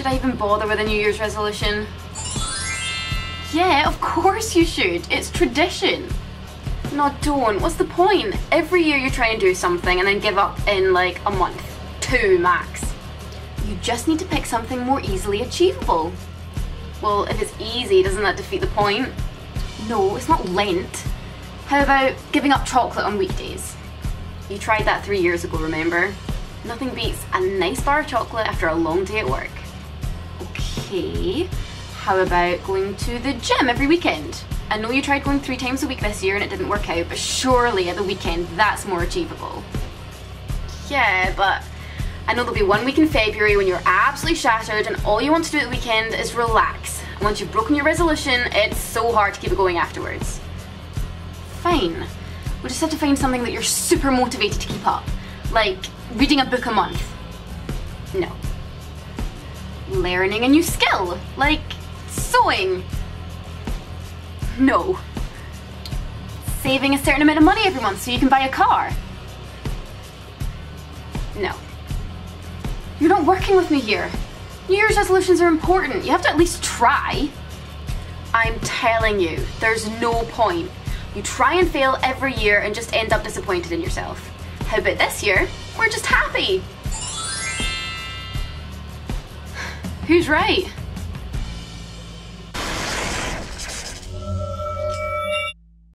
Should I even bother with a New Year's resolution? Yeah, of course you should. It's tradition. No, don't. What's the point? Every year you try and do something and then give up in like a month. 2 max. You just need to pick something more easily achievable. Well, if it's easy, doesn't that defeat the point? No, it's not Lent. How about giving up chocolate on weekdays? You tried that 3 years ago, remember? Nothing beats a nice bar of chocolate after a long day at work. Okay, how about going to the gym every weekend? I know you tried going 3 times a week this year and it didn't work out, but surely at the weekend that's more achievable. Yeah, but I know there'll be one week in February when you're absolutely shattered and all you want to do at the weekend is relax. And once you've broken your resolution, it's so hard to keep it going afterwards. Fine. We'll just have to find something that you're super motivated to keep up. Like reading a book a month. No. Learning a new skill. Like sewing. No. Saving a certain amount of money every month so you can buy a car. No. You're not working with me here. New Year's resolutions are important. You have to at least try. I'm telling you, there's no point. You try and fail every year and just end up disappointed in yourself. How about this year? We're just happy. Who's right?